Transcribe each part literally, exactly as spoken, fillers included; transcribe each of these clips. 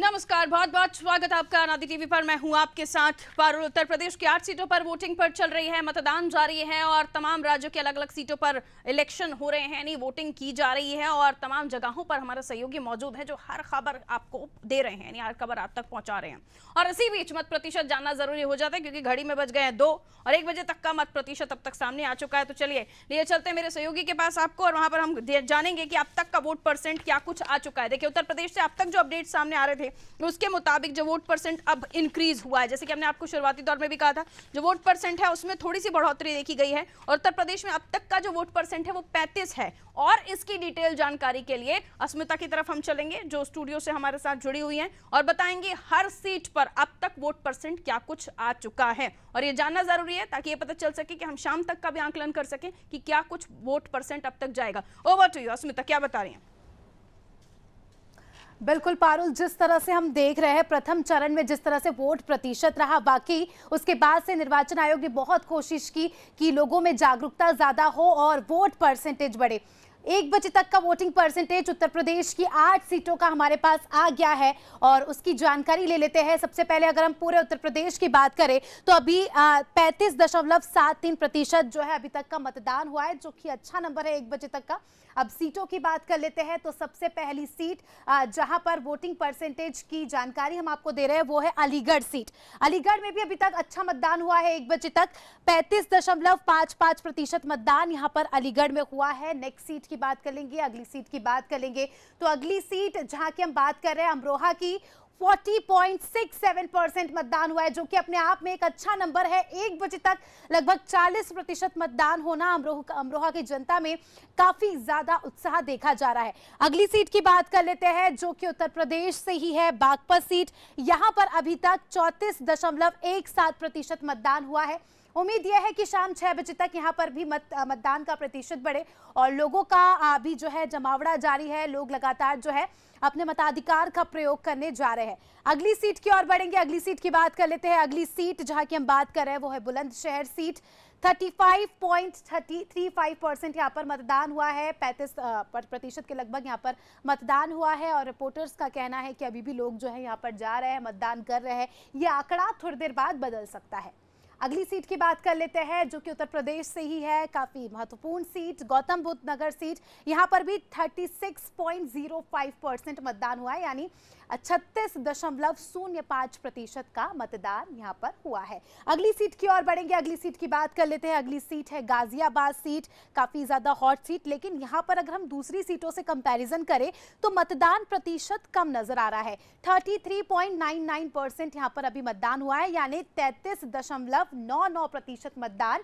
नमस्कार, बहुत बहुत स्वागत आपका अनादि टीवी पर। मैं हूं आपके साथ पारुल। उत्तर प्रदेश की आठ सीटों पर वोटिंग पर चल रही है, मतदान जारी है और तमाम राज्यों के अलग अलग सीटों पर इलेक्शन हो रहे हैं, यानी वोटिंग की जा रही है और तमाम जगहों पर हमारे सहयोगी मौजूद हैं जो हर खबर आपको दे रहे हैं, यानी हर खबर आप तक पहुँचा रहे हैं। और इसी बीच मत प्रतिशत जानना जरूरी हो जाता है क्योंकि घड़ी में बज गए हैं दो और एक बजे तक का मत प्रतिशत अब तक सामने आ चुका है। तो चलिए लिए चलते हैं मेरे सहयोगी के पास आपको, और वहाँ पर हम जानेंगे कि अब तक का वोट परसेंट क्या कुछ आ चुका है। देखिए, उत्तर प्रदेश से अब तक जो अपडेट सामने आ रहे थे उसके मुताबिक जो वोट परसेंट अब इंक्रीज हुआ है, जैसे कि हमने आपको शुरुआती दौर में भी कहा था, जो वोट परसेंट है उसमें थोड़ी सी बढ़ोतरी देखी गई है और उत्तर प्रदेश में अब तक का जो वोट परसेंट है वो पैंतीस है। और इसकी डिटेल जानकारी के लिए अस्मिता की तरफ हम चलेंगे जो स्टूडियो से हमारे साथ जुड़ी हुई हैं और बताएंगे हर सीट पर अब तक वोट परसेंट क्या कुछ आ चुका है। और ये जानना जरूरी है ताकि ये पता चल सके कि हम शाम तक का भी आंकलन कर सकें कि क्या कुछ वोट परसेंट अब तक जाएगा। ओवर टू यू अस्मिता, क्या बता रही हैं? बिल्कुल पारुल, जिस तरह से हम देख रहे हैं प्रथम चरण में जिस तरह से वोट प्रतिशत रहा, बाकी उसके बाद से निर्वाचन आयोग ने बहुत कोशिश की कि लोगों में जागरूकता ज़्यादा हो और वोट परसेंटेज बढ़े। एक बजे तक का वोटिंग परसेंटेज उत्तर प्रदेश की आठ सीटों का हमारे पास आ गया है और उसकी जानकारी ले लेते हैं। सबसे पहले अगर हम पूरे उत्तर प्रदेश की बात करें तो अभी पैंतीस दशमलव सात तीन प्रतिशत जो है अभी तक का मतदान हुआ है, जो कि अच्छा नंबर है एक बजे तक का। अब सीटों की बात कर लेते हैं तो सबसे पहली सीट जहां पर वोटिंग परसेंटेज की जानकारी हम आपको दे रहे हैं वो है अलीगढ़ सीट। अलीगढ़ में भी अभी तक अच्छा मतदान हुआ है, एक बजे तक पैंतीस दशमलव पाँच पाँच प्रतिशत मतदान यहाँ पर अलीगढ़ में हुआ है। नेक्स्ट सीट की बात कर लेंगे, अगली सीट की बात कर लेंगे तो अगली सीट जहां की हम बात कर रहे हैं अमरोहा की चालीस पॉइंट सड़सठ परसेंट मतदान हुआ है, जो कि अपने आप में एक अच्छा नंबर है। एक बजे तक लगभग चालीस प्रतिशत मतदान होना अमरोहा अमरोहा की जनता में काफी ज्यादा उत्साह देखा जा रहा है। अगली सीट की बात कर लेते हैं जो कि उत्तर प्रदेश से ही है, बागपत सीट। यहां पर अभी तक चौंतीस दशमलव एक सात प्रतिशत मतदान हुआ है। उम्मीद यह है कि शाम छह बजे तक यहाँ पर भी मत मतदान का प्रतिशत बढ़े और लोगों का भी जो है जमावड़ा जारी है, लोग लगातार जो है अपने मताधिकार का प्रयोग करने जा रहे हैं। अगली सीट की ओर बढ़ेंगे, अगली सीट की बात कर लेते हैं। अगली सीट जहाँ की हम बात कर रहे हैं वो है बुलंदशहर सीट। पैंतीस पॉइंट तीन तीन पाँच परसेंट यहाँ पर मतदान हुआ है, पैंतीस प्रतिशत के लगभग यहाँ पर मतदान हुआ है और रिपोर्टर्स का कहना है कि अभी भी लोग जो है यहाँ पर जा रहे हैं, मतदान कर रहे हैं। ये आंकड़ा थोड़ी देर बाद बदल सकता है। अगली सीट की बात कर लेते हैं जो कि उत्तर प्रदेश से ही है, काफ़ी महत्वपूर्ण सीट, गौतम बुद्ध नगर सीट। यहाँ पर भी छत्तीस पॉइंट शून्य पाँच परसेंट मतदान हुआ है, यानी छत्तीस दशमलव शून्य पाँच प्रतिशत का मतदान यहाँ पर हुआ है। अगली सीट की ओर बढ़ेंगे, अगली सीट की बात कर लेते हैं। अगली सीट है गाजियाबाद सीट, काफ़ी ज़्यादा हॉट सीट, लेकिन यहाँ पर अगर हम दूसरी सीटों से कंपैरिजन करें तो मतदान प्रतिशत कम नज़र आ रहा है। तैंतीस पॉइंट निन्यानवे परसेंट यहाँ पर अभी मतदान हुआ है, यानी तैंतीस दशमलव नौ नौ प्रतिशत मतदान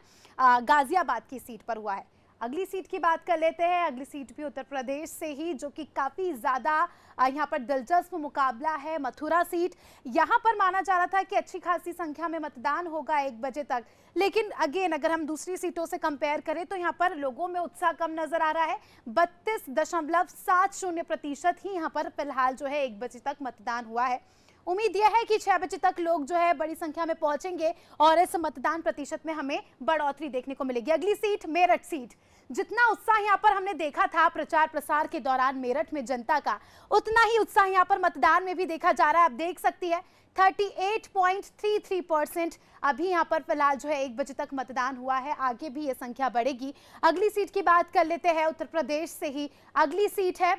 गाजियाबाद की सीट पर हुआ है। अगली सीट की बात कर लेते हैं। अगली सीट भी उत्तर प्रदेश से ही, जो कि काफ़ी ज़्यादा यहाँ पर दिलचस्प मुकाबला है, मथुरा सीट। यहाँ पर माना जा रहा था कि अच्छी खासी संख्या में मतदान होगा एक बजे तक, लेकिन अगेन अगर हम दूसरी सीटों से कंपेयर करें तो यहाँ पर लोगों में उत्साह कम नज़र आ रहा है। बत्तीस दशमलव सात शून्य प्रतिशत ही यहाँ पर फिलहाल जो है एक बजे तक मतदान हुआ है। उम्मीद यह है कि छह बजे तक लोग जो है बड़ी संख्या में पहुंचेंगे और इस मतदान प्रतिशत में हमें बढ़ोतरी देखने को मिलेगी। अगली सीट मेरठ सीट, जितना उत्साह यहाँ पर हमने देखा था प्रचार प्रसार के दौरान मेरठ में जनता का, उतना ही उत्साह यहाँ पर मतदान में भी देखा जा रहा है। आप देख सकती है अड़तीस पॉइंट तैंतीस परसेंट अभी यहाँ पर फिलहाल जो है एक बजे तक मतदान हुआ है, आगे भी ये संख्या बढ़ेगी। अगली सीट की बात कर लेते हैं उत्तर प्रदेश से ही। अगली सीट है,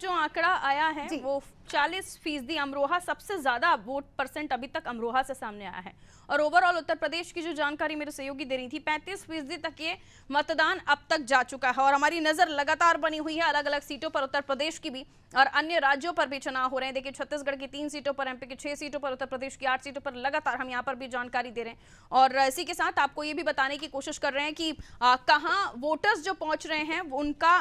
जो आंकड़ा आया है वो चालीस फीसदी अमरोहा, सबसे ज्यादा वोट परसेंट अभी तक अमरोहा से सामने आया है। और ओवरऑल उत्तर प्रदेश की जो जानकारी मेरे सहयोगी दे रही थी, पैंतीस फीसदी तक ये मतदान अब तक जा चुका है और हमारी नजर लगातार बनी हुई है अलग अलग सीटों पर, उत्तर प्रदेश की भी और अन्य राज्यों पर भी चुनाव हो रहे हैं। देखिए, छत्तीसगढ़ की तीन सीटों पर, एमपी की छह सीटों पर, उत्तर प्रदेश की आठ सीटों पर लगातार हम यहाँ पर भी जानकारी दे रहे हैं और इसी के साथ आपको ये भी बताने की कोशिश कर रहे हैं कि कहाँ वोटर्स जो पहुँच रहे हैं उनका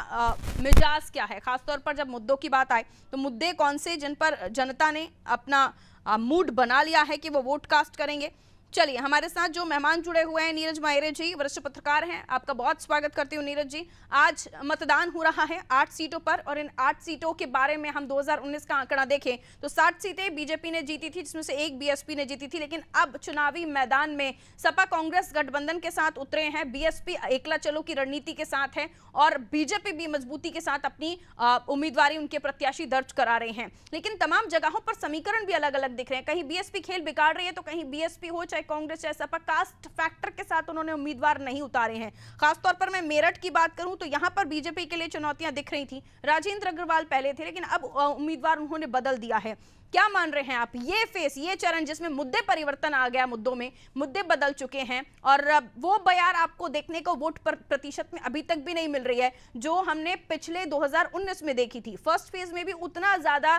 मिजाज क्या है। खासतौर पर जब मुद्दों की बात आए तो मुद्दे कौन से जिन पर जनता ने अपना मूड बना लिया है कि वो वोट कास्ट करेंगे। चलिए हमारे साथ जो मेहमान जुड़े हुए हैं नीरज माइरे जी वरिष्ठ पत्रकार हैं, आपका बहुत स्वागत करती हूँ नीरज जी। आज मतदान हो रहा है आठ सीटों पर और इन आठ सीटों के बारे में हम दो हज़ार उन्नीस का आंकड़ा देखें तो साठ सीटें बीजेपी ने जीती थी जिसमें से एक बीएसपी ने जीती थी, लेकिन अब चुनावी मैदान में सपा कांग्रेस गठबंधन के साथ उतरे हैं, बीएसपी एकला चलो की रणनीति के साथ है और बीजेपी भी मजबूती के साथ अपनी उम्मीदवारी उनके प्रत्याशी दर्ज करा रहे हैं, लेकिन तमाम जगहों पर समीकरण भी अलग अलग दिख रहे हैं। कहीं बीएसपी खेल बिगाड़ रही है तो कहीं बीएसपी हो चाहे कांग्रेस चाहे सपा, कास्ट फैक्टर के साथ उन्होंने उम्मीदवार नहीं उतारे हैं। खासतौर पर मैं मेरठ की बात करूं तो यहां पर बीजेपी के लिए चुनौतियां दिख रही थी, राजेंद्र अग्रवाल पहले थे लेकिन अब उम्मीदवार उन्होंने बदल दिया है। क्या मान रहे हैं आप ये फेस, ये चरण जिसमें मुद्दे परिवर्तन आ गया, मुद्दों में मुद्दे बदल चुके हैं और वो बयार आपको देखने को वोट पर प्रतिशत में अभी तक भी नहीं मिल रही है जो हमने पिछले दो हज़ार उन्नीस में देखी थी। फर्स्ट फेज में भी उतना ज्यादा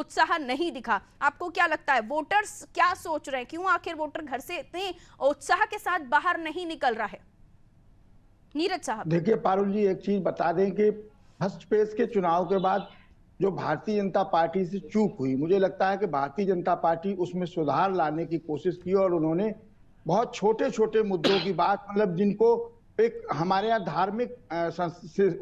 उत्साह नहीं दिखा। आपको क्या लगता है वोटर्स क्या सोच रहे हैं, क्यों आखिर वोटर घर से इतने उत्साह के साथ बाहर नहीं निकल रहा है? नीरज साहब देखिए पारुल जी एक चीज बता दें कि फर्स्ट फेज के चुनाव के बाद जो भारतीय जनता पार्टी से चूक हुई, मुझे लगता है कि भारतीय जनता पार्टी उसमें सुधार लाने की कोशिश की और उन्होंने बहुत छोटे छोटे मुद्दों की बात, मतलब जिनको एक हमारे यहाँ धार्मिक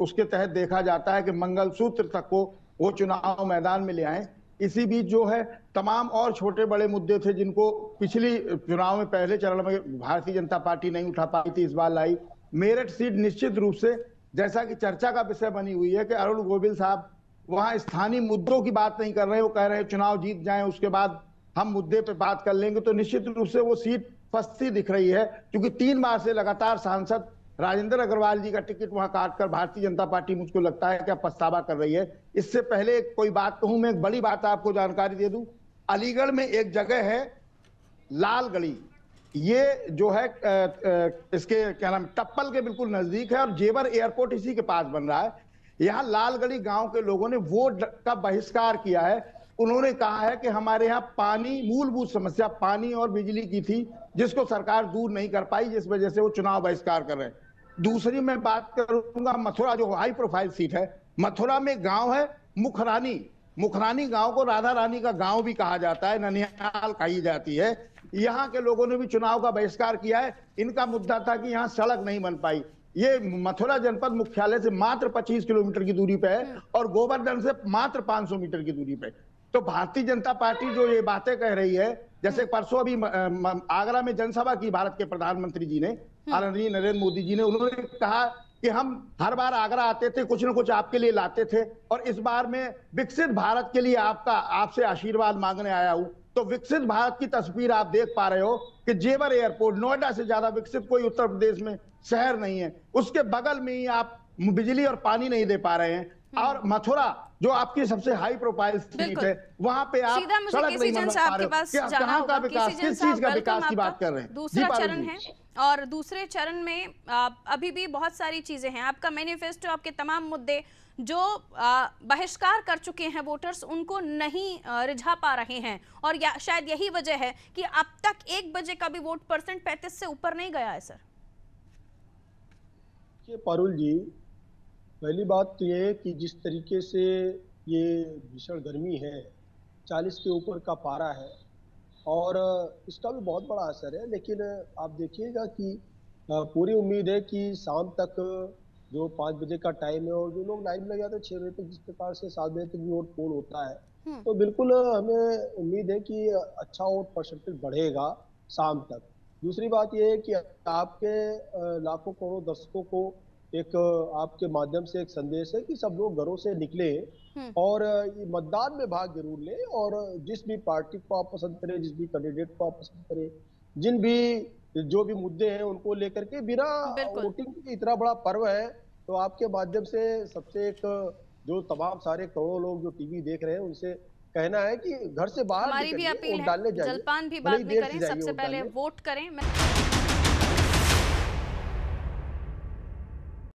उसके तहत देखा जाता है कि मंगलसूत्र तक को वो चुनाव मैदान में ले आए। इसी बीच जो है तमाम और छोटे बड़े मुद्दे थे जिनको पिछली चुनाव में पहले चरण में भारतीय जनता पार्टी नहीं उठा पाई थी, इस बार लाई। मेरठ सीट निश्चित रूप से जैसा कि चर्चा का विषय बनी हुई है कि अरुण गोविल साहब वहाँ स्थानीय मुद्दों की बात नहीं कर रहे, वो कह रहे हैं चुनाव जीत जाएं उसके बाद हम मुद्दे पे बात कर लेंगे, तो निश्चित रूप से वो सीट फंसती दिख रही है क्योंकि तीन बार से लगातार सांसद राजेंद्र अग्रवाल जी का टिकट वहाँ काटकर भारतीय जनता पार्टी मुझको लगता है कि अब पछतावा कर रही है। इससे पहले कोई बात कहूँ, मैं एक बड़ी बात आपको जानकारी दे दूँ, अलीगढ़ में एक जगह है लाल गढ़ी, ये जो है इसके क्या नाम टप्पल के बिल्कुल नजदीक है और जेवर एयरपोर्ट इसी के पास बन रहा है। यहाँ लाल गढ़ी गांव के लोगों ने वोट का बहिष्कार किया है, उन्होंने कहा है कि हमारे यहाँ पानी मूलभूत समस्या पानी और बिजली की थी जिसको सरकार दूर नहीं कर पाई, जिस वजह से वो चुनाव बहिष्कार कर रहे हैं। दूसरी मैं बात करूंगा मथुरा जो हाई प्रोफाइल सीट है, मथुरा में गांव है मुखरानी, मुखरानी गांव को राधा रानी का गांव भी कहा जाता है, ननिहाल कही जाती है, यहाँ के लोगों ने भी चुनाव का बहिष्कार किया है। इनका मुद्दा था कि यहाँ सड़क नहीं बन पाई, ये मथुरा जनपद मुख्यालय से मात्र पच्चीस किलोमीटर की दूरी पे है और गोवर्धन से मात्र पाँच सौ मीटर की दूरी पे। तो भारतीय जनता पार्टी जो ये बातें कह रही है, जैसे परसों अभी आगरा में जनसभा की भारत के प्रधानमंत्री जी ने, माननीय नरेंद्र मोदी जी ने, उन्होंने कहा कि हम हर बार आगरा आते थे कुछ न कुछ आपके लिए लाते थे और इस बार में विकसित भारत के लिए आपका आपसे आशीर्वाद मांगने आया हूँ। तो विकसित भारत की तस्वीर आप देख पा रहे हो कि जेवर एयरपोर्ट नोएडा से ज्यादा विकसित कोई उत्तर प्रदेश में शहर नहीं है, उसके बगल में ही आप बिजली और पानी नहीं दे पा रहे हैं और मथुरा जो आपकी सबसे हाई प्रोफाइल सीट है वहां पे आप सड़क नहीं बना पा रहे हो, कहां का विकास, किस चीज का विकास की बात कर रहे हैं? दूसरा चरण है और दूसरे चरण में अभी भी बहुत सारी चीजें हैं, आपका मैनिफेस्टो, आपके तमाम मुद्दे जो बहिष्कार कर चुके हैं वोटर्स उनको नहीं रिझा पा रहे हैं और या, शायद यही वजह है कि अब तक एक बजे का भी वोट परसेंट पैंतीस से ऊपर नहीं गया है। सर ये पारुल जी पहली बात तो ये कि जिस तरीके से ये भीषण गर्मी है, चालीस के ऊपर का पारा है और इसका भी बहुत बड़ा असर है, लेकिन आप देखिएगा कि पूरी उम्मीद है कि शाम तक जो पाँच बजे का टाइम है और जो लोग लाइन में लगे जाते हैं छः बजे तक, जिस प्रकार से सात बजे तक वोट पोल होता है, तो बिल्कुल हमें उम्मीद है कि अच्छा वोट परसेंटेज बढ़ेगा शाम तक। दूसरी बात यह है कि आपके लाखों करोड़ों दर्शकों को एक आपके माध्यम से एक संदेश है कि सब लोग घरों से निकले और मतदान में भाग जरूर लें और जिस भी पार्टी को आप पसंद करें, जिस भी कैंडिडेट को आप पसंद करें, जिन भी जो भी मुद्दे हैं उनको लेकर के बिना वोटिंग के, इतना बड़ा पर्व है तो आपके माध्यम से सबसे एक जो तमाम सारे करोड़ों लोग जो टीवी देख रहे हैं उनसे कहना है कि घर से बाहर निकलिए, वोट डालने जाइए, जलपान भी बाद में करें, सबसे पहले वोट करें।